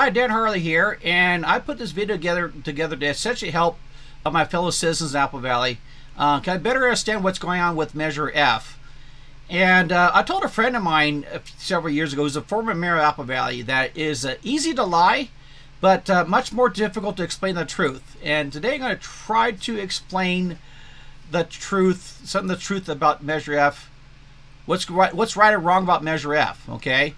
Hi, Dan Harley here, and I put this video together to essentially help my fellow citizens in Apple Valley kind of better understand what's going on with Measure F. And I told a friend of mine several years ago, who's a former mayor of Apple Valley, that it is easy to lie, but much more difficult to explain the truth. And today I'm going to try to explain the truth, some of the truth about Measure F, what's right or wrong about Measure F, okay?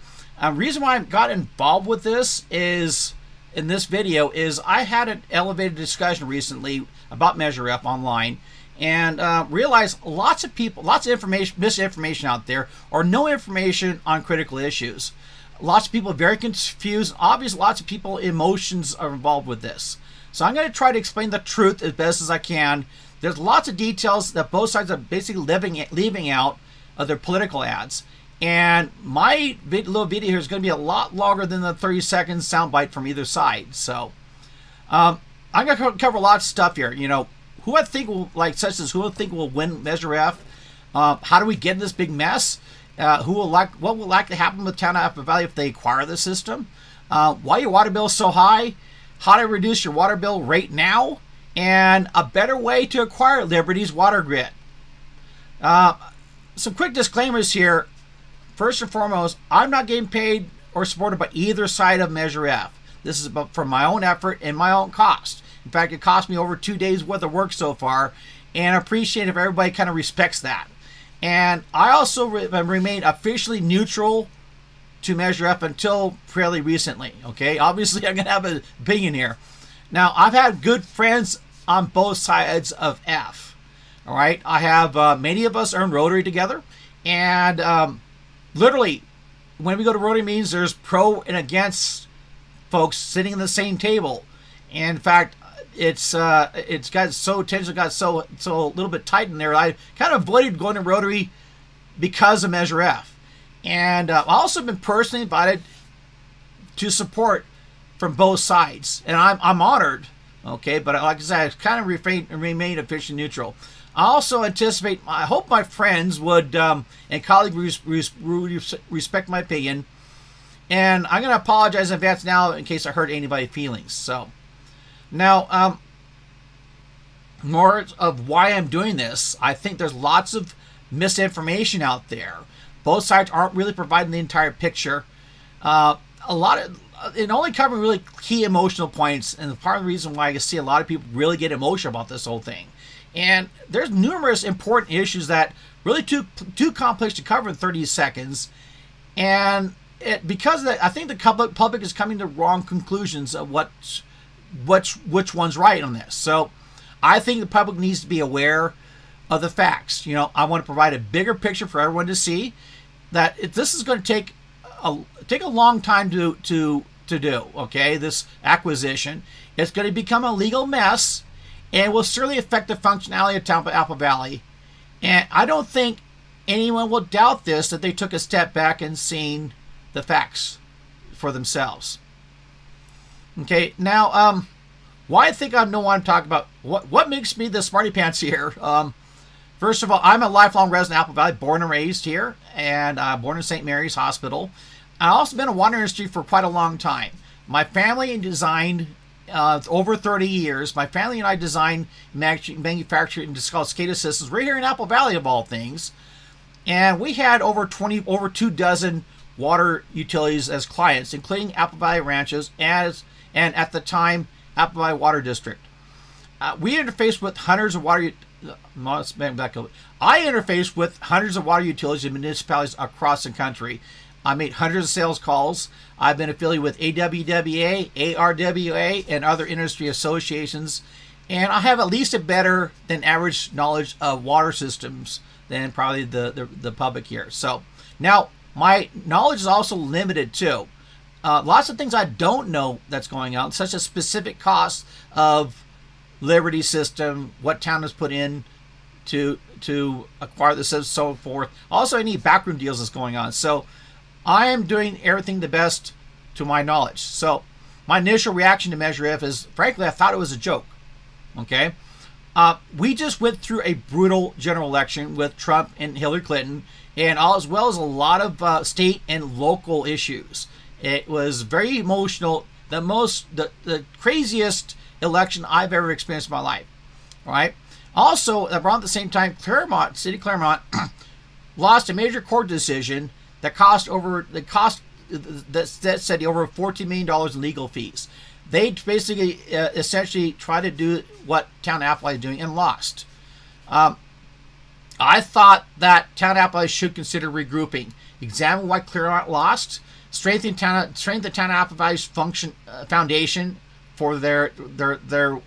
Reason why I got involved with this is, in this video, is I had an elevated discussion recently about Measure F online and realized lots of people, lots of information, misinformation out there, or no information on critical issues. Lots of people very confused. Obviously, lots of people emotions are involved with this. So I'm going to try to explain the truth as best as I can. There's lots of details that both sides are basically leaving out of their political ads. And my little video here is going to be a lot longer than the 30-second soundbite from either side. So I'm going to cover a lot of stuff here. You know, who I think will, like such as who I think will win Measure F. How do we get in this big mess? What will likely happen with town of Apple Valley if they acquire the system? Why your water bill is so high? How to reduce your water bill right now? And a better way to acquire Liberty's water grid. Some quick disclaimers here. First and foremost, I'm not getting paid or supported by either side of Measure F. This is from my own effort and my own cost. In fact, it cost me over 2 days worth of work so far, and I appreciate if everybody kind of respects that. And I also remain officially neutral to Measure F until fairly recently, okay? Obviously, I'm going to have an opinion here. Now, I've had good friends on both sides of F, all right? I have, many of us are in Rotary together, and literally, when we go to Rotary meetings, there's pro and against folks sitting at the same table. And in fact, it's got so tension, got so a little bit tight in there. I kind of avoided going to Rotary because of Measure F. And I've also been personally invited to support from both sides, and I'm honored. Okay, but like I said, I kind of remain officially neutral. I also anticipate, I hope my friends would and colleagues respect my opinion. And I'm going to apologize in advance now in case I hurt anybody's feelings. So, now, more of why I'm doing this. I think there's lots of misinformation out there. Both sides aren't really providing the entire picture. A lot of it only covering really key emotional points, and part of the reason why I see a lot of people really get emotional about this whole thing. And there's numerous important issues that really too complex to cover in 30 seconds. And because of that, I think the public is coming to wrong conclusions of which one's right on this. So I think the public needs to be aware of the facts. You know, I want to provide a bigger picture for everyone to see that if this is going to take a long time to do, okay, this acquisition. It's going to become a legal mess, and will certainly affect the functionality of town of Apple Valley. And I don't think anyone will doubt this, that they took a step back and seen the facts for themselves. Okay, now, why I think I know what I'm talking about, what makes me the smarty pants here? First of all, I'm a lifelong resident of Apple Valley, born and raised here, and born in St. Mary's Hospital. I've also been in the water industry for quite a long time. My family designed over 30 years. My family and I designed, manufactured, and discussed SCADA systems. We're here in Apple Valley, of all things. And we had over two dozen water utilities as clients, including Apple Valley Ranchos and at the time, Apple Valley Water District. We interfaced with hundreds of water utilities and municipalities across the country. I made hundreds of sales calls. I've been affiliated with AWWA, ARWA, and other industry associations. And I have at least a better than average knowledge of water systems than probably the public here. So now my knowledge is also limited too. Lots of things I don't know that's going on, such as specific costs of Liberty system, what town has put in to acquire the system, so forth. Also any backroom deals that's going on. So I am doing everything the best to my knowledge. So my initial reaction to Measure F is, frankly, I thought it was a joke, okay? We just went through a brutal general election with Trump and Hillary Clinton, and all, as well as a lot of state and local issues. It was very emotional the craziest election I've ever experienced in my life. All right. Also, around the same time, Claremont, City Claremont, lost a major court decision that said over $14 million in legal fees. They basically, essentially, tried to do what Town Appleby is doing and lost. I thought that Town Appleby should consider regrouping, examine why Claremont lost, strengthen Town Appleby's foundation for their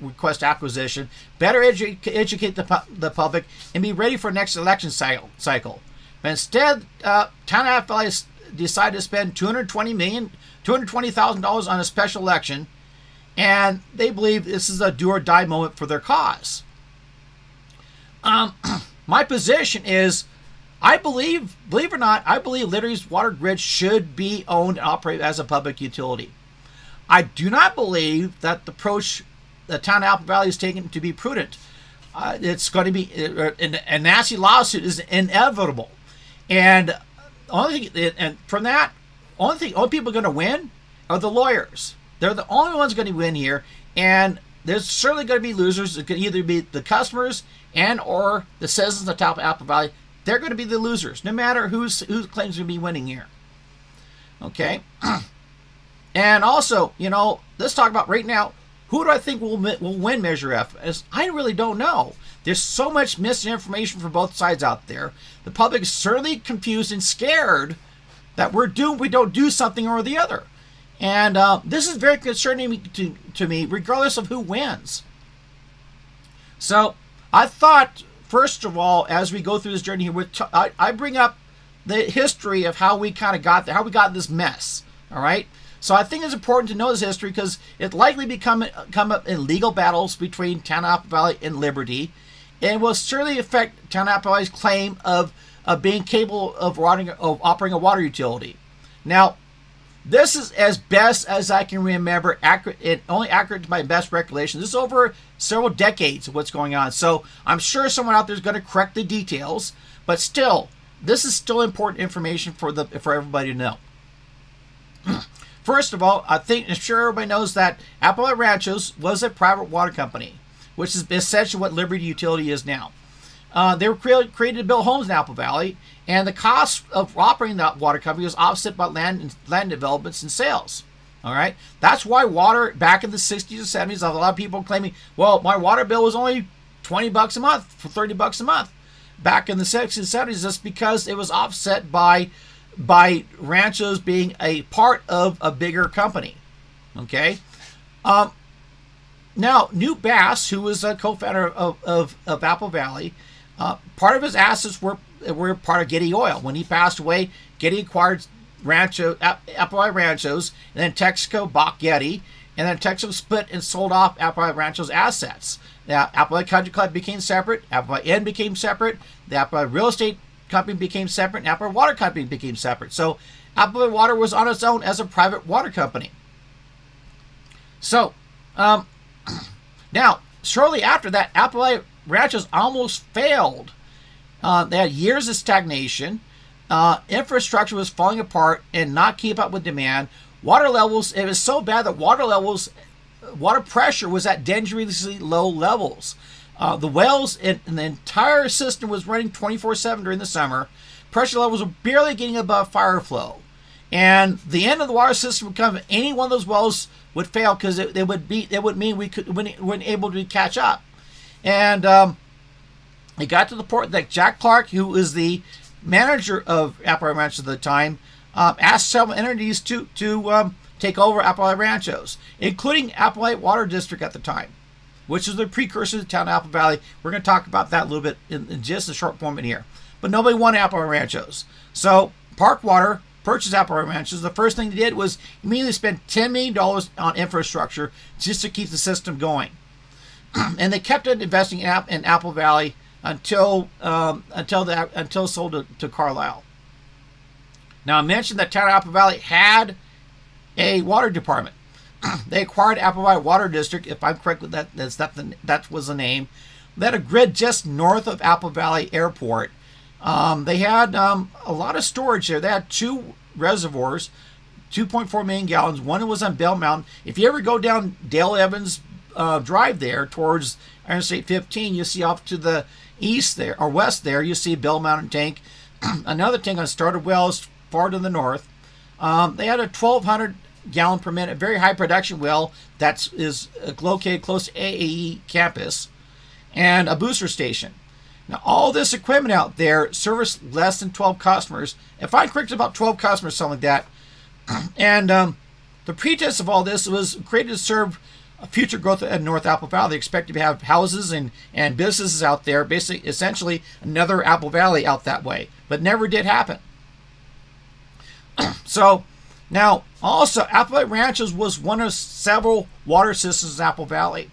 request acquisition, better educate the public, and be ready for next election cycle. But instead, Town Appleby decided to spend $220,000 on a special election, and they believe this is a do-or-die moment for their cause. My position is, believe it or not, I believe Liberty's water grid should be owned and operated as a public utility. I do not believe that the approach the Town of Apple Valley is taking to be prudent. It's going to be a nasty lawsuit is inevitable, and only thing, and from that, only people going to win are the lawyers. They're the only ones going to win here, and there's certainly going to be losers. It could either be the customers and or the citizens on top of Apple Valley. They're going to be the losers, no matter who claims to be winning here. Okay, and also, you know, let's talk about right now. Who do I think will win Measure F? As I really don't know. There's so much misinformation from both sides out there. The public is certainly confused and scared that we're doomed. We don't do something or the other. And this is very concerning to me, regardless of who wins. So I thought, first of all, as we go through this journey here, I bring up the history of how we kind of got there, how we got in this mess. All right. So I think it's important to know this history because it likely come up in legal battles between Town Apple Valley and Liberty, and will certainly affect Town Apple Valley's claim of being capable of operating a water utility. Now, this is as best as I can remember, accurate and only accurate to my best recollection. This is over several decades of what's going on. So I'm sure someone out there is going to correct the details, but still, this is still important information for everybody to know. First of all, I think I'm sure everybody knows that Apple Valley Ranchos was a private water company, which is essentially what Liberty Utility is now. They were created to build homes in Apple Valley, and the cost of operating that water company was offset by land developments and sales. All right, that's why water back in the 60s and 70s, a lot of people claiming, well, my water bill was only 20 bucks a month, for 30 bucks a month back in the 60s and 70s. That's because it was offset by ranchos being a part of a bigger company. Okay, now Newt Bass, who was a co-founder of Apple Valley, part of his assets were part of Getty Oil. When he passed away, Getty acquired Apple Valley Ranchos, and then Texaco bought Getty, and then Texaco split and sold off Apple Valley Ranchos assets. Now Apple Valley Country Club became separate, Apple Valley Inn became separate, the Apple Valley Real Estate Company became separate, and Apple Water Company became separate. So Apple Water was on its own as a private water company. So now shortly after that, Apple Ranchos almost failed. They had years of stagnation. Infrastructure was falling apart and not keep up with demand. Water levels, it was so bad that water pressure was at dangerously low levels. The wells and the entire system was running 24/7 during the summer. Pressure levels were barely getting above fire flow, and the end of the water system would come. Any one of those wells would fail because it would mean we weren't able to catch up. And it got to the point that Jack Clark, who was the manager of Apple Valley Ranchos at the time, asked several entities to take over Apple Valley Ranchos, including Apple Valley Water District at the time, which is the precursor to the Town of Apple Valley. We're going to talk about that a little bit in just a short moment here. But nobody wanted Apple Valley Ranchos. So Park Water purchased Apple Valley Ranchos. The first thing they did was immediately spend $10 million on infrastructure just to keep the system going. And they kept on investing in Apple Valley until sold to Carlyle. Now I mentioned that Town of Apple Valley had a water department. They acquired Apple Valley Water District, if I'm correct with that, that was the name. They had a grid just north of Apple Valley Airport. They had a lot of storage there. They had two reservoirs, 2.4 million gallons. One was on Bell Mountain. If you ever go down Dale Evans Drive there towards Interstate 15, you see off to the east there, or west there, you see Bell Mountain tank. Another tank on Starter Wells far to the north. They had a 1,200 gallon per minute, very high production well that is located close to AAE campus, and a booster station. Now, all this equipment out there serviced less than 12 customers. If I'm correct, about 12 customers, something like that. And the pretense of all this was created to serve future growth in North Apple Valley. They expected to have houses and businesses out there, basically, essentially another Apple Valley out that way, but never did happen. So now, also, Apple Valley Ranchos was one of several water systems in Apple Valley.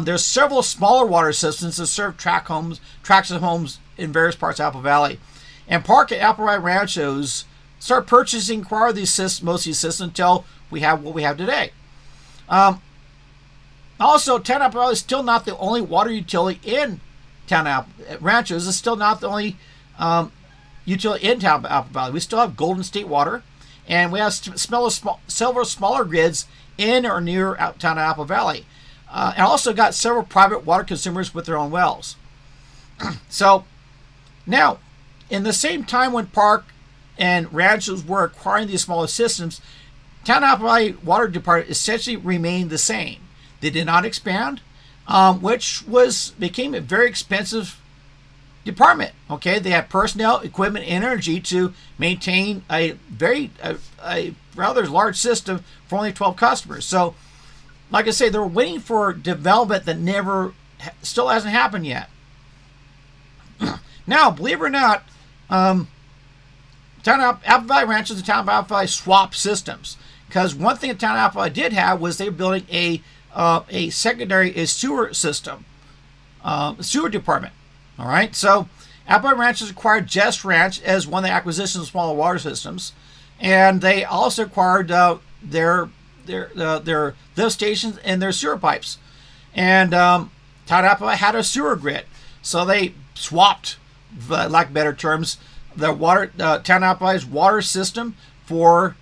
There's several smaller water systems that serve tracts of homes in various parts of Apple Valley. And Park at Apple Valley Ranchos start purchasing, acquire these systems, most of these systems, until we have what we have today. Also, Town Apple Valley is still not the only water utility in Town Apple Ranchos. It's still not the only utility in Town Apple Valley. We still have Golden State Water, and we have several smaller grids in or near Town Apple Valley. And also got several private water consumers with their own wells. So, now, in the same time when Park and Ranchos were acquiring these smaller systems, Town Apple Valley Water Department essentially remained the same. They did not expand, which became a very expensive department. Okay, they had personnel, equipment, and energy to maintain a rather large system for only 12 customers. So, like I say, they're waiting for development that still hasn't happened yet. Now, believe it or not, Apple Valley Ranchos and Town Apple Valley swap systems, because one thing that Town Apple Valley did have was they were building a sewer system, sewer department. All right, so Apple Valley Ranchos acquired Jess Ranch as one of the acquisitions of smaller water systems, and they also acquired their lift stations and their sewer pipes, and Town Apple had a sewer grid, so they swapped, for lack of better terms, the water Town Apple's water system for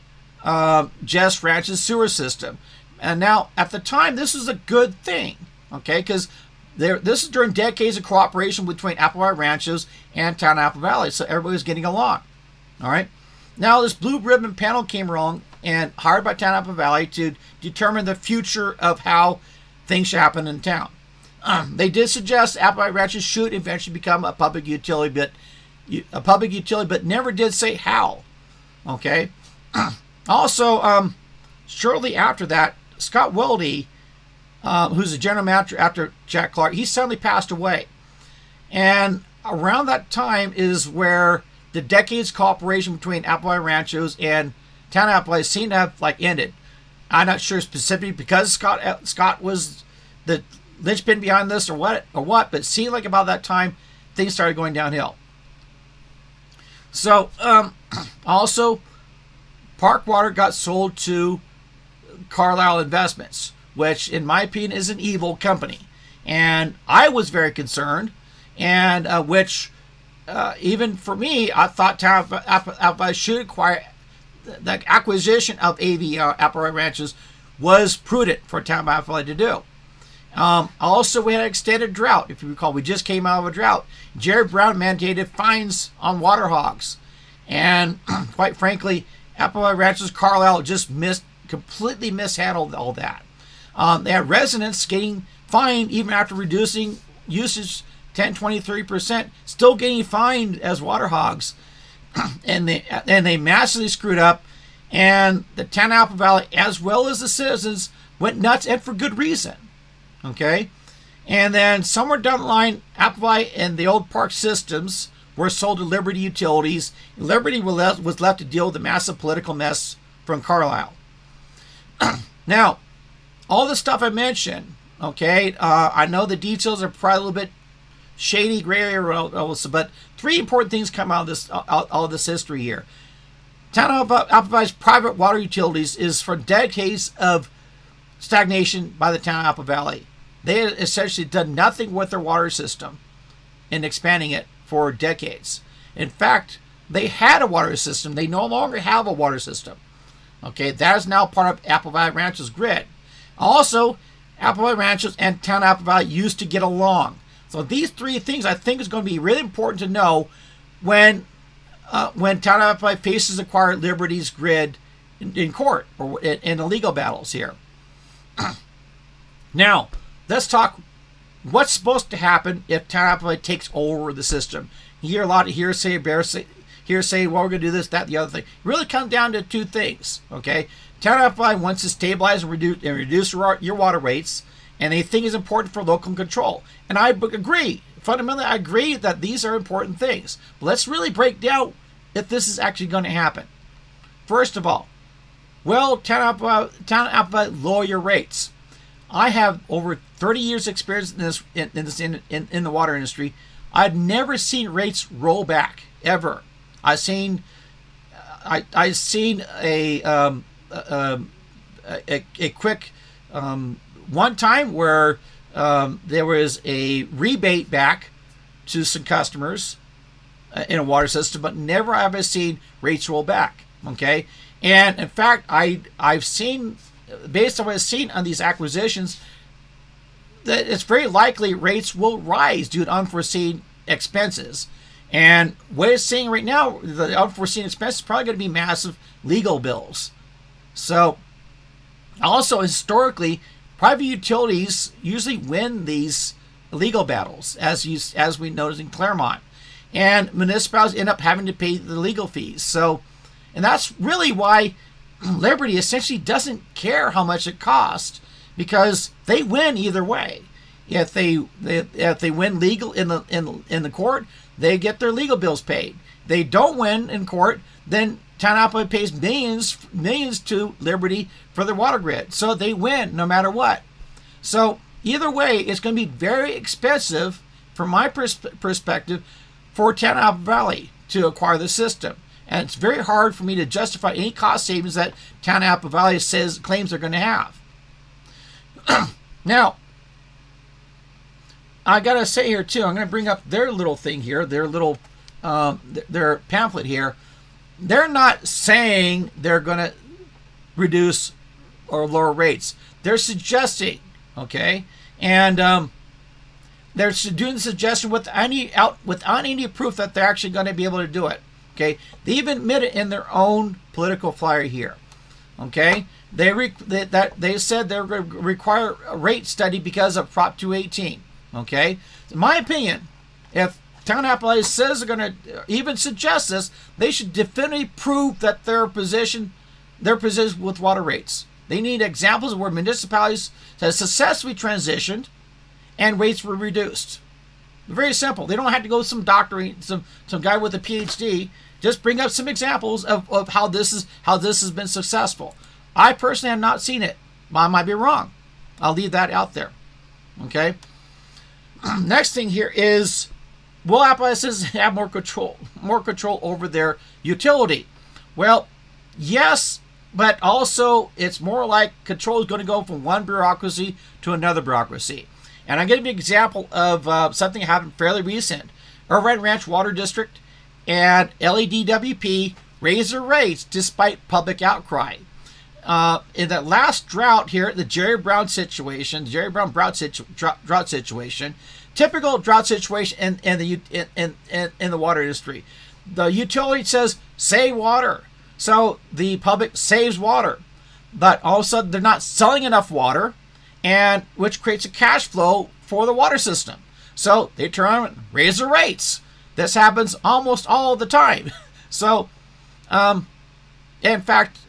Jess Ranch's sewer system. And now, at the time, this is a good thing, okay, because this is during decades of cooperation between Apple Valley Ranchos and Town Apple Valley, so everybody's getting along. All right, now this blue ribbon panel came along, and hired by Town Apple Valley to determine the future of how things should happen in town. They did suggest Apple Valley Ranchos should eventually become a public utility, but never did say how. Okay. Also, shortly after that, Scott Weldy, who's the general manager after Jack Clark, he suddenly passed away, and around that time is where the decades cooperation between Apple Valley Ranchos and Town Apple Valley seemed to have ended. I'm not sure specifically because Scott was the linchpin behind this or what, but it seemed like about that time things started going downhill. So also, Park Water got sold to Carlyle Investments, which in my opinion is an evil company, and I was very concerned, and even for me, I thought Town Apple Valley should acquire. The acquisition of Apple Valley Ranchos was prudent for Town Apple Valley to do. Also, we had an extended drought. If you recall, we just came out of a drought. Jerry Brown mandated fines on water hogs. And quite frankly, Apple Valley Ranchos Carlyle just completely mishandled all that. They had residents getting fined even after reducing usage 10, 20, 30%, still getting fined as water hogs. And they massively screwed up, and the Town Apple Valley, as well as the citizens, went nuts, and for good reason. Okay, and then somewhere down the line, Apple Valley and the old park systems were sold to Liberty Utilities. Liberty was left to deal with the massive political mess from Carlyle. Now, all the stuff I mentioned, okay, I know the details are probably a little bit shady, gray area, but three important things come out of this history here. Town Apple Valley's private water utilities is for decades of stagnation by the Town Apple Valley. They had essentially done nothing with their water system and expanding it for decades. In fact, they had a water system. They no longer have a water system. Okay, that is now part of Apple Valley Ranchos grid. Also, Apple Valley Ranchos and Town Apple Valley used to get along. So these three things I think is going to be really important to know when Town Apple Valley faces acquired Liberty's grid in court or in the legal battles here. Now, let's talk what's supposed to happen if Town Apple Valley takes over the system. You hear a lot of hearsay, hearsay, well, we're going to do this, that, the other thing. It really comes down to two things, okay? Town Apple Valley wants to stabilize and reduce your water rates, and they think is important for local control. And I agree. Fundamentally, I agree that these are important things. But let's really break down if this is actually going to happen. First of all, well, Town Apple Valley lower your rates. I have over 30 years experience in the water industry. I've never seen rates roll back ever. I've seen a quick one time where there was a rebate back to some customers in a water system, but never have I seen rates roll back. Okay, and in fact, I've seen, based on what I've seen on these acquisitions, that it's very likely rates will rise due to unforeseen expenses. And what it's seeing right now, the unforeseen expenses, is probably going to be massive legal bills. So, also historically, private utilities usually win these legal battles, as we noticed in Claremont, and municipalities end up having to pay the legal fees. So, and that's really why Liberty essentially doesn't care how much it costs, because they win either way. If they win legal in the court, they get their legal bills paid. They don't win in court, then Town Apple Valley pays millions to Liberty for their water grid. So they win no matter what. So either way, it's going to be very expensive, from my perspective, for Town Apple Valley to acquire the system. And it's very hard for me to justify any cost savings that Town Apple Valley claims they're going to have. Now, I got to say here too, I'm going to bring up their little thing here, their little their pamphlet here. They're not saying they're going to reduce or lower rates. They're suggesting, okay, and they're doing the suggestion without any proof that they're actually going to be able to do it. Okay, they even admit it in their own political flyer here. Okay, they said they're going to require a rate study because of Prop 218. Okay, in my opinion, if Town Apple Valley says they're going to even suggest this, they should definitively prove that their position with water rates. They need examples of where municipalities have successfully transitioned and rates were reduced. Very simple. They don't have to go to some doctor, some guy with a PhD. Just bring up some examples of how this has been successful. I personally have not seen it. I might be wrong. I'll leave that out there. Okay. Next thing here is, will Apple Valley citizens have more control over their utility? Well, yes, but also it's more like control is going to go from one bureaucracy to another bureaucracy. And I'm going to give you an example of something that happened fairly recent. Irvine Ranch Water District and LADWP raised their rates despite public outcry. In that last drought here, the Jerry Brown drought situation, typical drought situation in the water industry. The utility says save water, so the public saves water, but all of a sudden they're not selling enough water, and which creates a cash flow for the water system. So they turn around and raise their rates. This happens almost all the time. So, in fact,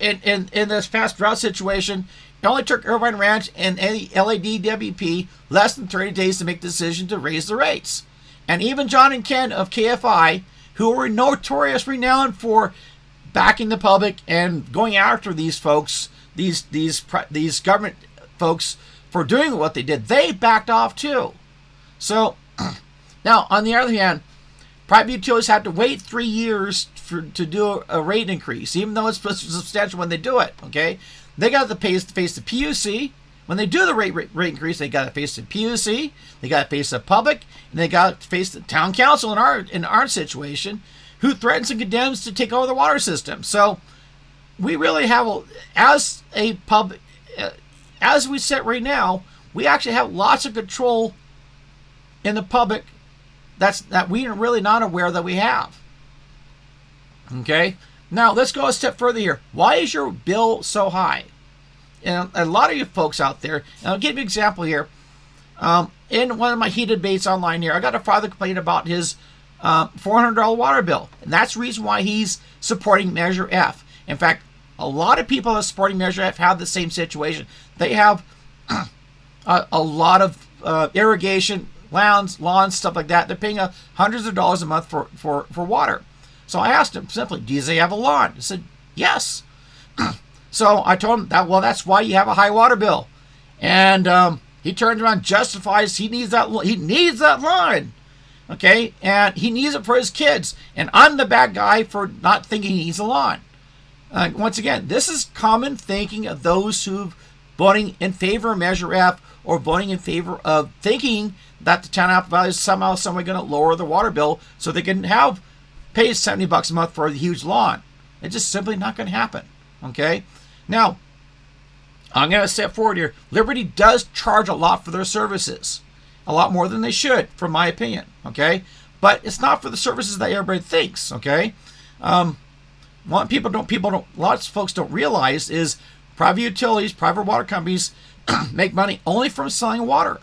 in this past drought situation, it only took Irvine Ranch and LADWP less than 30 days to make the decision to raise the rates. And even John and Ken of KFI, who were notorious, renowned for backing the public and going after these folks, these government folks, for doing what they did, they backed off too. So now, on the other hand, private utilities have to wait 3 years to do a rate increase, even though it's substantial when they do it. Okay, they got to face the PUC when they do the rate increase. They got to face the PUC, they got to face the public, and they got to face the town council in our situation, who threatens and condemns to take over the water system. So we really have, as a pub, as we sit right now, we actually have lots of control in the public that we are really not aware that we have. Okay, now let's go a step further here. Why is your bill so high? And a lot of you folks out there, and I'll give you an example here. In one of my heated debates online here, I got a father complain about his $400 water bill, and that's the reason why he's supporting Measure F. In fact, a lot of people that are supporting Measure F have the same situation. They have a lot of irrigation, lawns, stuff like that. They're paying hundreds of dollars a month for water. So I asked him simply, do they have a lawn? He said, yes. So I told him that, well, that's why you have a high water bill. And he turns around, justifies he needs that lawn. Okay, and he needs it for his kids, and I'm the bad guy for not thinking he needs a lawn. Once again, this is common thinking of those who voting in favor of Measure F, or voting in favor of thinking that the town of Apple Valley is somehow, some way going to lower the water bill so they can pay $70 a month for a huge lawn. It's just simply not going to happen. Okay, now I'm going to step forward here. Liberty does charge a lot for their services, a lot more than they should, from my opinion. Okay, but it's not for the services that everybody thinks. Okay, what people don't, lots of folks don't realize is private utilities, private water companies make money only from selling water.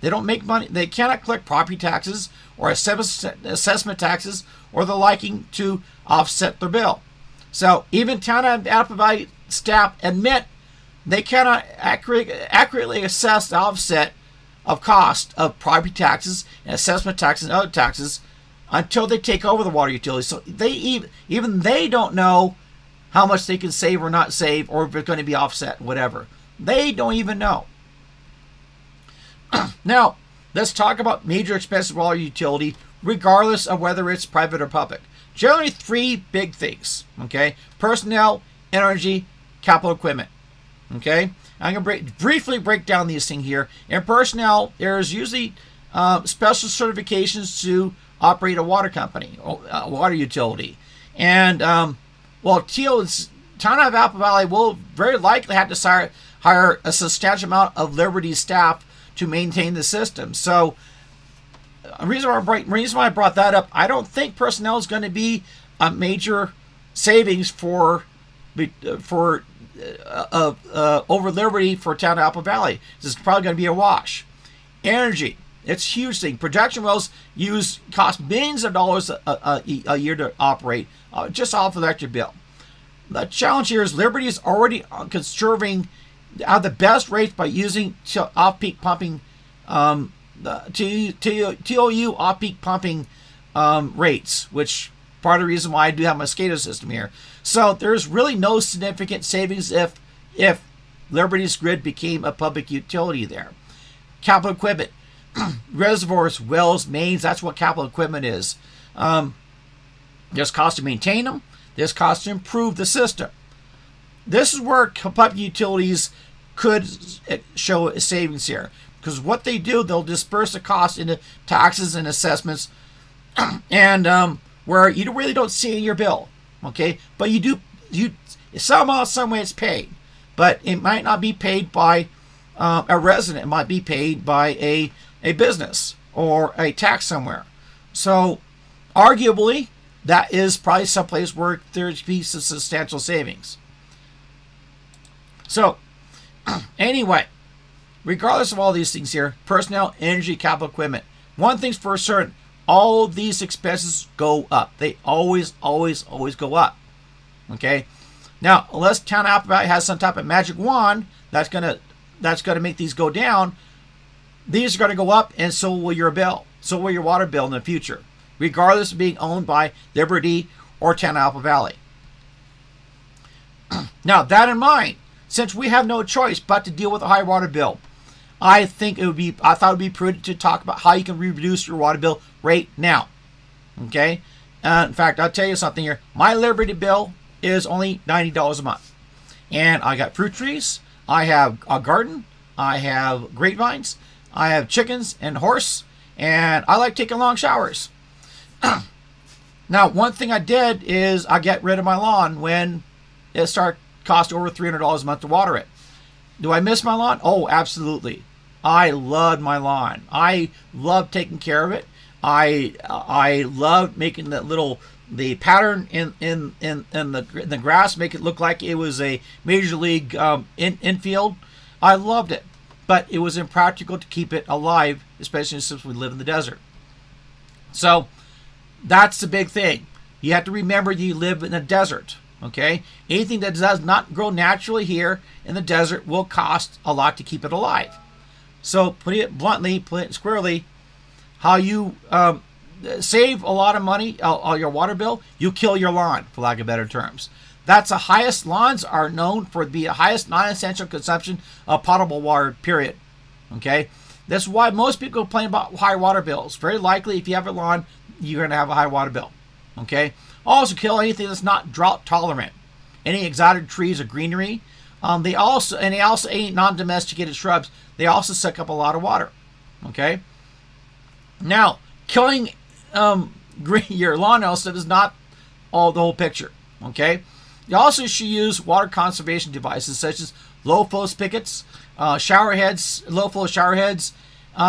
They don't make money. They cannot collect property taxes or assessment taxes or the liking to offset their bill. So even town and Apple Valley staff admit they cannot accurately assess the offset of cost of property taxes and assessment taxes and other taxes until they take over the water utility. So they even they don't know how much they can save or not save, or if it's going to be offset, whatever. They don't even know. Now, let's talk about major expenses of water utility, regardless of whether it's private or public. Generally, three big things, okay? Personnel, energy, capital equipment, okay? I'm going to briefly break down these things here. In personnel, there's usually special certifications to operate a water company, a water utility. And well, Town of Apple Valley will very likely have to hire a substantial amount of Liberty staff to maintain the system. So the reason why I brought that up, I don't think personnel is going to be a major savings over Liberty for Town of Apple Valley. This is probably going to be a wash. Energy, it's a huge thing. Production wells cost millions of dollars a year to operate, just off the electric bill. The challenge here is Liberty is already conserving the best rates by using off-peak pumping, TOU off-peak pumping rates, which part of the reason why I do have my SCADA system here. So there's really no significant savings if Liberty's grid became a public utility there. Capital equipment, reservoirs, wells, mains, that's what capital equipment is. There's cost to maintain them. There's cost to improve the system. This is where public utilities could show a savings here, because what they do, they'll disperse the cost into taxes and assessments, and where you really don't see in your bill, okay? But you somehow, some way, it's paid, but it might not be paid by a resident. It might be paid by a business or a tax somewhere. So, arguably, that is probably someplace where there's a piece of substantial savings. So, anyway, regardless of all these things here, personnel, energy, capital equipment, one thing's for certain, all these expenses go up. They always, always, always go up. Okay? Now, unless Town of Apple Valley has some type of magic wand that's gonna make these go down, these are gonna go up, and so will your bill. So will your water bill in the future, regardless of being owned by Liberty or Town of Apple Valley. Now, that in mind, since we have no choice but to deal with a high water bill, I thought it would be prudent to talk about how you can reduce your water bill right now. Okay? In fact, I'll tell you something here. My Liberty bill is only $90 a month. And I got fruit trees. I have a garden. I have grapevines. I have chickens and horse. And I like taking long showers. Now, one thing I did is I got rid of my lawn when it started costing over $300 a month to water it. Do I miss my lawn? Oh, absolutely. I loved my lawn. I loved taking care of it. I loved making that little pattern in the grass, make it look like it was a major league infield. I loved it, but it was impractical to keep it alive, especially since we live in the desert. So that's the big thing. You have to remember you live in a desert. Okay, anything that does not grow naturally here in the desert will cost a lot to keep it alive. So put it bluntly, put it squarely, how you save a lot of money on your water bill, you kill your lawn, for lack of better terms. That's the highest. Lawns are known for the highest non-essential consumption of potable water, period. Okay, that's why most people complain about high water bills. Very likely, if you have a lawn, you're going to have a high water bill. Okay, also kill anything that's not drought tolerant, any exotic trees or greenery. They also ain't non-domesticated shrubs. They also suck up a lot of water. Okay, now killing your lawn also is not the whole picture. Okay, you also should use water conservation devices such as low flow spigots, shower heads, low flow shower heads,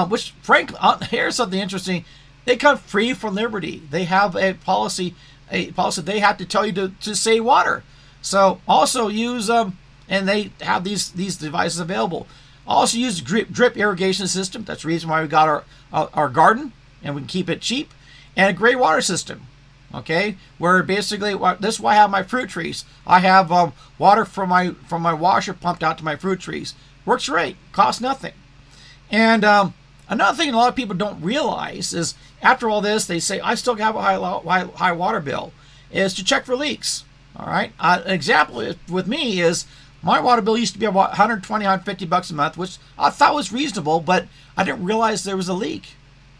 which frankly, here's something interesting. They come free from Liberty. They have a policy. They have to tell you to save water. So also use and they have these devices available. Also use drip irrigation system. That's the reason why we got our garden, and we can keep it cheap. And a gray water system. Okay, where basically this is why I have my fruit trees. I have water from my washer pumped out to my fruit trees. Works great. Costs nothing. And another thing a lot of people don't realize is, after all this, they say, I still have a high water bill, is to check for leaks. All right. An example with me is my water bill used to be about $120, $150 a month, which I thought was reasonable, but I didn't realize there was a leak.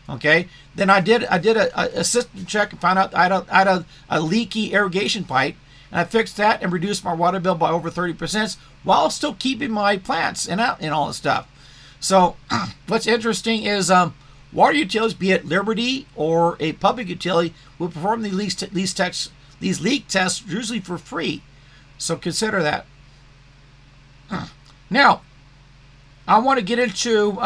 Okay. Then I did a system check and found out I had a leaky irrigation pipe, and I fixed that and reduced my water bill by over 30% while still keeping my plants and all that stuff. So what's interesting is water utilities, be it Liberty or a public utility, will perform these leak tests usually for free. So consider that. Now, I want to get into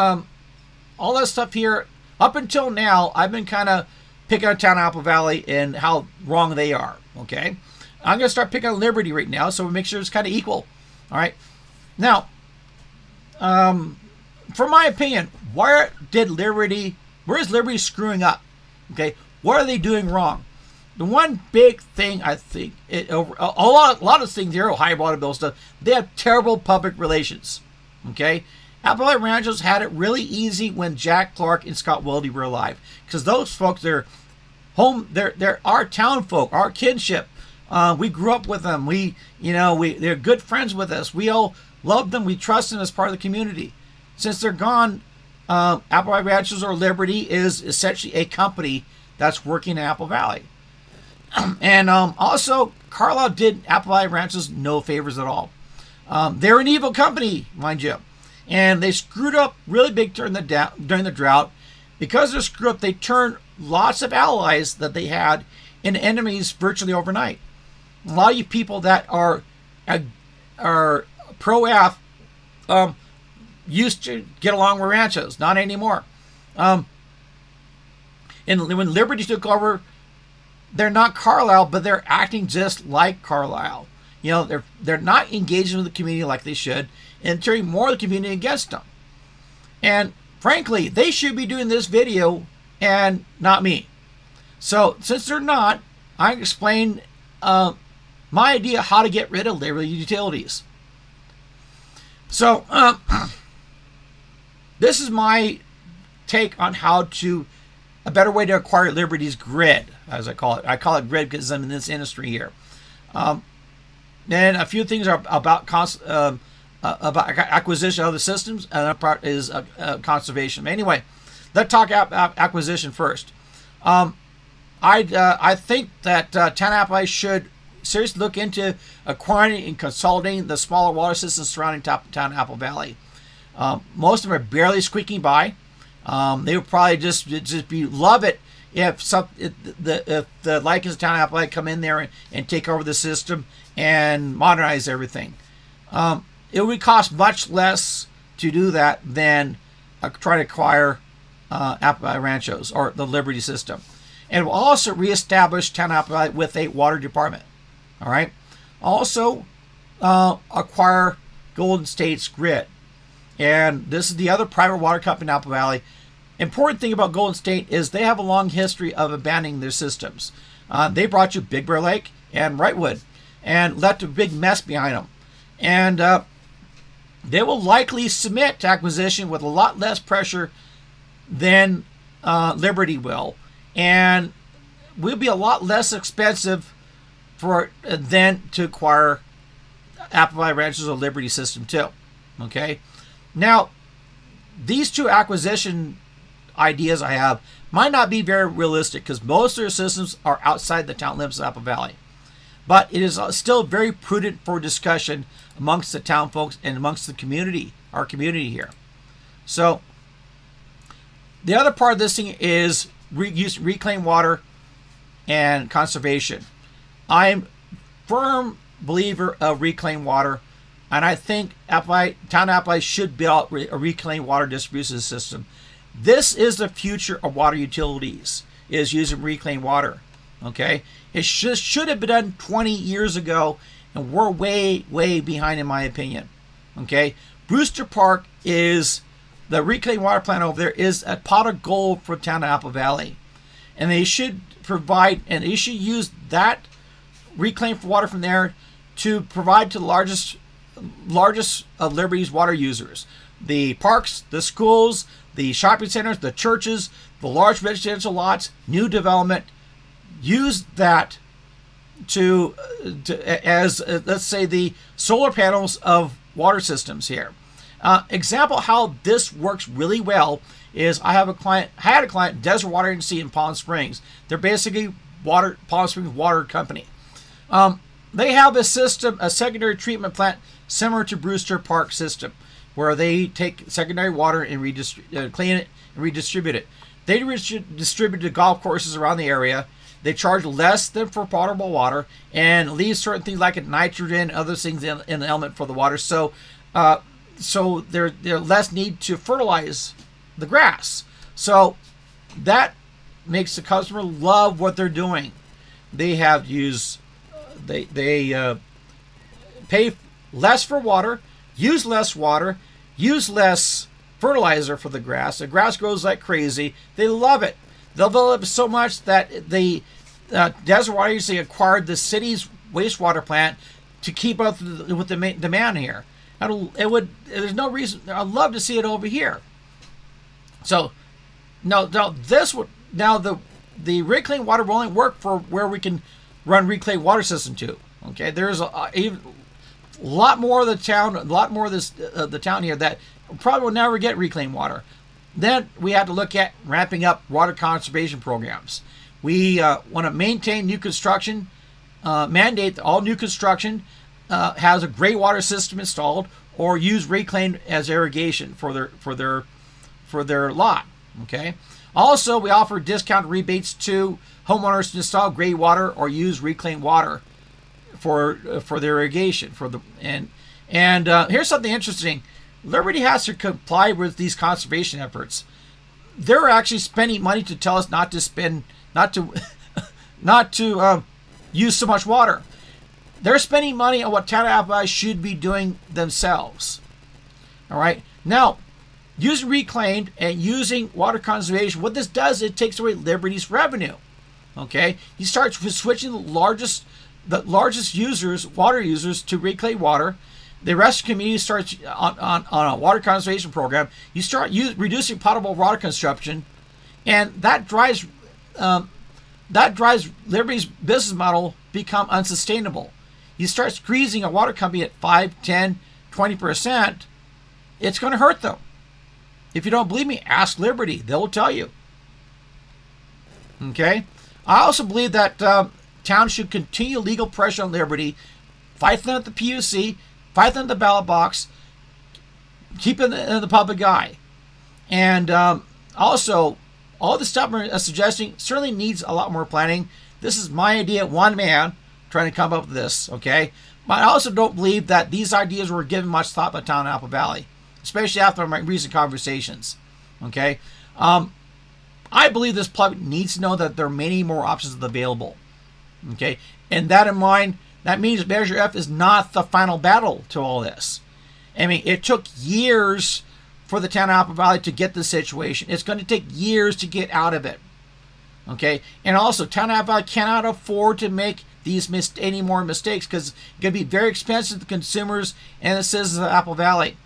all that stuff here. Up until now, I've been kind of picking on town Apple Valley and how wrong they are. Okay, I'm going to start picking on Liberty right now, so we make sure it's kind of equal. All right. Now, for my opinion, where is Liberty screwing up? Okay, what are they doing wrong? The one big thing I think a lot of things here, high water bill stuff, they have terrible public relations. Okay, Apple Valley Ranchos had it really easy when Jack Clark and Scott Weldy were alive, because those folks, they're home, they're our town folk, our kinship. We grew up with them. They're good friends with us. We all love them. We trust them as part of the community. Since they're gone, Apple Valley Ranchos or Liberty is essentially a company that's working in Apple Valley. And also, Carlyle did Apple Valley Ranchos no favors at all. They're an evil company, mind you. And they screwed up really big during the drought. Because they're screwed up, they turned lots of allies that they had into enemies virtually overnight. A lot of you people that are pro-AF used to get along with ranchos, not anymore. And when Liberty took over, they're not Carlyle, but they're acting just like Carlyle. You know, they're not engaging with the community like they should, and turning more of the community against them. And frankly, they should be doing this video and not me. So since they're not, I explain my idea how to get rid of Liberty Utilities. So this is my take on a better way to acquire Liberty's grid, as I call it. I call it grid because I'm in this industry here. And a few things are about acquisition of other systems, and another part is conservation. Anyway, let's talk about acquisition first. I think that Town Apple Valley should seriously look into acquiring and consolidating the smaller water systems surrounding Town Apple Valley. Most of them are barely squeaking by. They would probably just love it If the Lycus Town of Appalachia come in there and take over the system and modernize everything, it would cost much less to do that than try to acquire Apple Valley Ranchos or the Liberty system. And we'll also reestablish Town of Appalachia with a water department. All right. Also acquire Golden State's grid. And this is the other private water company in Apple Valley. Important thing about Golden State is they have a long history of abandoning their systems. They brought you Big Bear Lake and Wrightwood and left a big mess behind them. And they will likely submit to acquisition with a lot less pressure than Liberty will. And will be a lot less expensive for than to acquire Apple Valley Ranchos or Liberty system too. Okay. Now, these two acquisition ideas I have might not be very realistic because most of their systems are outside the town limits of Apple Valley. But it is still very prudent for discussion amongst the town folks and amongst the community, our community here. So the other part of this thing is reuse, reclaim water and conservation. I'm a firm believer of reclaimed water, and I think Town of Appalachia should build a reclaimed water distribution system. This is the future of water utilities, is using reclaimed water. Okay, it should have been done 20 years ago, and we're way, way behind in my opinion. Okay, Brewster Park is the reclaimed water plant over there is a pot of gold for Town of Apple Valley, and they should provide and they should use that reclaimed water from there to provide to the largest of Liberty's water users: the parks, the schools, the shopping centers, the churches, the large residential lots, new development. Use that to as let's say the solar panels of water systems here. Example how this works really well is I have a client, I had a client, Desert Water Agency in Palm Springs. They're basically Palm Springs Water Company. They have a system, a secondary treatment plant similar to Brewster Park system, where they take secondary water and clean it and redistribute it. They distribute to golf courses around the area. They charge less than for potable water and leave certain things like nitrogen, other things in the element for the water. So, so there's less need to fertilize the grass. So that makes the customer love what they're doing. They have used, they pay less for water, use less water, use less fertilizer for the grass. The grass grows like crazy. They love it. They'll develop so much that the Desert Water Agency acquired the city's wastewater plant to keep up with the demand here. There's no reason. I'd love to see it over here. So now the reclaimed water will only work for where we can run reclaimed water system to. Okay, there's a lot more of the town, a lot more of this the town here that probably will never get reclaimed water. Then we had to look at ramping up water conservation programs. We want to maintain new construction, mandate that all new construction has a gray water system installed or use reclaimed as irrigation for their lot. Okay. Also, we offer discount rebates to homeowners to install gray water or use reclaimed water for their irrigation and here's something interesting. Liberty has to comply with these conservation efforts. They're actually spending money to tell us not to use so much water. They're spending money on what Town of Appalachia should be doing themselves. All right. Now, using reclaimed and using water conservation, what this does, it takes away Liberty's revenue. Okay. You start switching the largest users, water users, to reclaimed water. The rest of the community starts on a water conservation program. You start reducing potable water consumption, and that drives Liberty's business model become unsustainable. You start squeezing a water company at 5, 10, 20%, it's going to hurt them. If you don't believe me, ask Liberty. They'll tell you. Okay? I also believe that towns should continue legal pressure on Liberty, fight them at the PUC, fight them in the ballot box, keep it in the public eye. And also, all the stuff I'm suggesting certainly needs a lot more planning. This is my idea, one man trying to come up with this, okay? But I also don't believe that these ideas were given much thought by town in Apple Valley, especially after my recent conversations, okay? I believe this public needs to know that there are many more options available, okay? And that in mind, that means Measure F is not the final battle to all this. I mean, it took years for the town of Apple Valley to get the situation. It's going to take years to get out of it, okay? And also, town of Apple Valley cannot afford to make these any more mistakes, because it's going to be very expensive to consumers and the citizens of Apple Valley.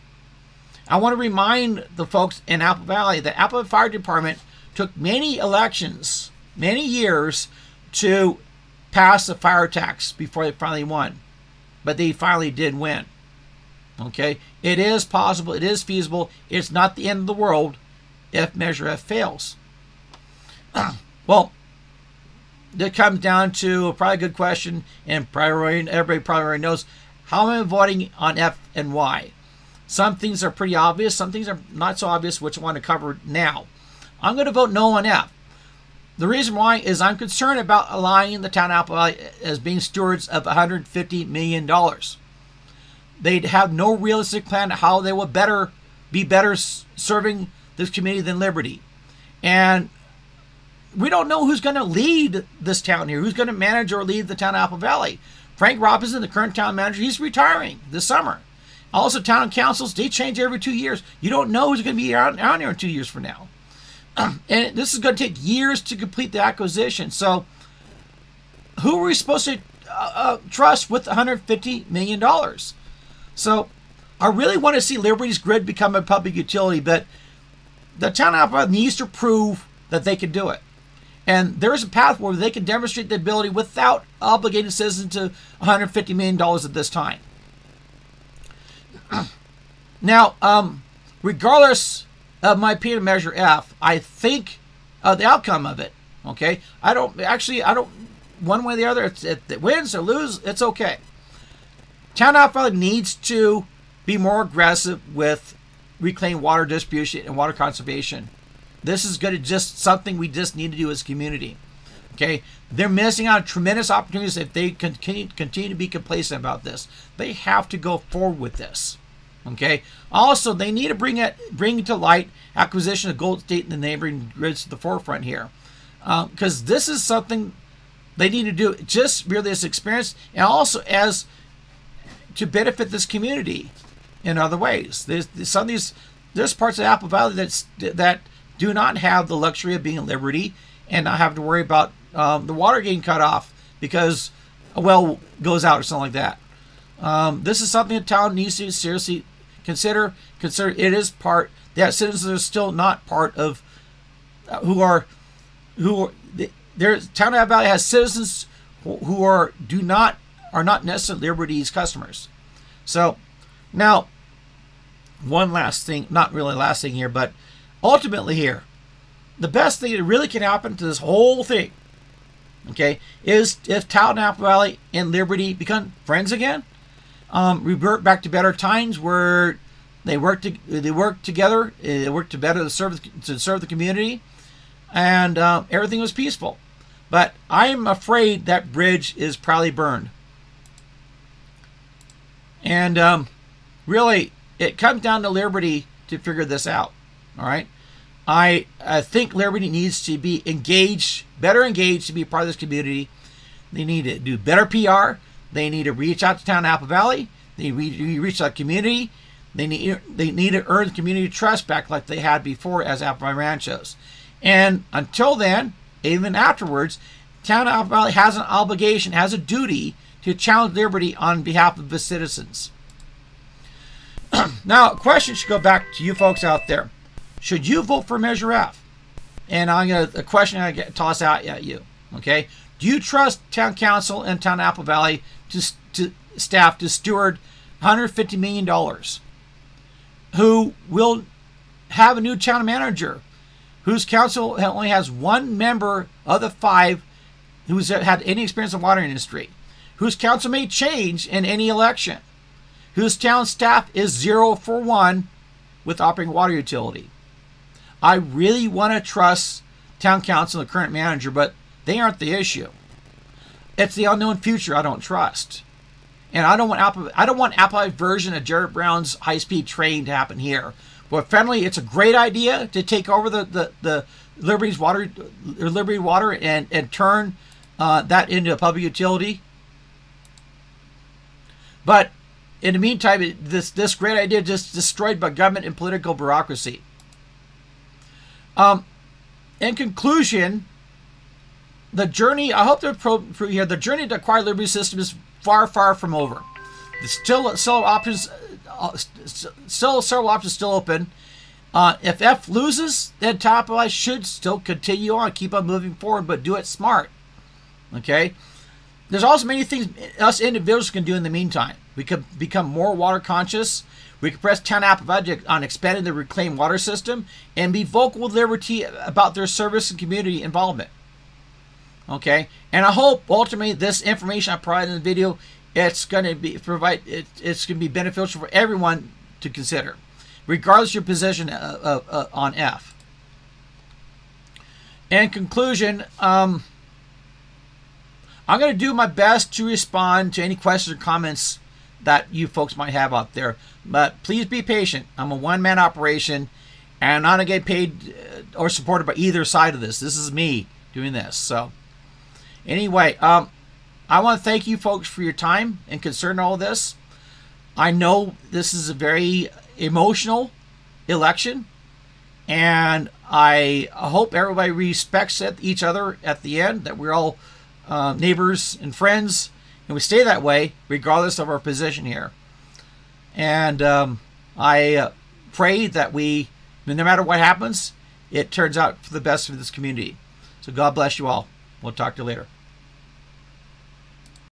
I want to remind the folks in Apple Valley that Apple Valley Fire Department took many elections, many years, to pass the fire tax before they finally won. But they finally did win. Okay? It is possible. It is feasible. It's not the end of the world if Measure F fails. Well, it comes down to probably a good question, and probably everybody probably already knows, how am I voting on F and why? Some things are pretty obvious. Some things are not so obvious, which I want to cover now. I'm going to vote no on F. The reason why is I'm concerned about aligning the town of Apple Valley as being stewards of $150 million. They have no realistic plan of how they will be better serving this community than Liberty. And we don't know who's going to lead this town here, who's going to manage or lead the town of Apple Valley. Frank Robinson, the current town manager, he's retiring this summer. Also, town councils, they change every 2 years. You don't know who's going to be out here in 2 years from now. And this is going to take years to complete the acquisition. So who are we supposed to trust with $150 million? So I really want to see Liberty's grid become a public utility, but the town of Apple needs to prove that they can do it. And there is a path where they can demonstrate the ability without obligating citizens to $150 million at this time. Now, regardless of my opinion of Measure F, I think the outcome of it, okay? I don't, one way or the other, it wins or loses, it's okay. Town of Apple Valley needs to be more aggressive with reclaimed water distribution and water conservation. This is going to just something we just need to do as a community, okay? They're missing out on tremendous opportunities if they continue to be complacent about this. They have to go forward with this, okay? Also, they need to bring to light acquisition of Golden State and the neighboring grids to the forefront here, because this is something they need to do just merely as experience and also as to benefit this community in other ways. There's some of these, there's parts of Apple Valley that do not have the luxury of being in Liberty and not have to worry about the water getting cut off because a well goes out or something like that. This is something the town needs to seriously consider. It is part that citizens are still not part of there's town of Apple Valley has citizens who are not necessarily Liberty's customers. So now, one last thing, not really last thing here, but ultimately here, the best thing that really can happen to this whole thing, okay, is if town of Apple Valley and Liberty become friends again, revert back to better times where they worked together to serve the community, and everything was peaceful. But I am afraid that bridge is probably burned, and really it comes down to Liberty to figure this out. All right. I think Liberty needs to be engaged, better engaged to be part of this community. They need to do better PR. They need to reach out to town of Apple Valley. They need to reach out to the community. They need to earn community trust back like they had before as Apple Valley Ranchos. And until then, even afterwards, town of Apple Valley has an obligation, has a duty to challenge Liberty on behalf of the citizens. Now, a question should go back to you folks out there. Should you vote for Measure F? And I'm going to, a question I toss out at you, okay? Do you trust town council and town of Apple Valley to steward $150 million? Who will have a new town manager whose council only has one member of the five who's had any experience in the water industry, whose council may change in any election, whose town staff is 0 for 1 with operating water utility. I really want to trust town council and the current manager, but they aren't the issue. It's the unknown future I don't trust. And I don't want Apple version of Jerry Brown's high-speed train to happen here. But finally, it's a great idea to take over the Liberty Water and turn that into a public utility. But in the meantime, this great idea just destroyed by government and political bureaucracy. In conclusion, the journey, I hope to prove here, the journey to acquire Liberty system is far, far from over. There's still several options still open. If F loses, then Top Life should still continue on, keep on moving forward, but do it smart. Okay? There's also many things us individuals can do in the meantime. We could become more water conscious. We could press town Apple Valley on expanding the reclaimed water system and be vocal with Liberty about their service and community involvement. Okay? And I hope ultimately this information I provided in the video, it's going to be beneficial for everyone to consider, regardless of your position on F. In conclusion, I'm going to do my best to respond to any questions or comments that you folks might have out there. But please be patient. I'm a one-man operation, and I'm not going to get paid or supported by either side of this. This is me doing this. So anyway, I want to thank you folks for your time and concern in all this. I know this is a very emotional election, and I hope everybody respects each other at the end, that we're all neighbors and friends, and we stay that way regardless of our position here. And I pray that we, no matter what happens, it turns out for the best for this community. So God bless you all. We'll talk to you later.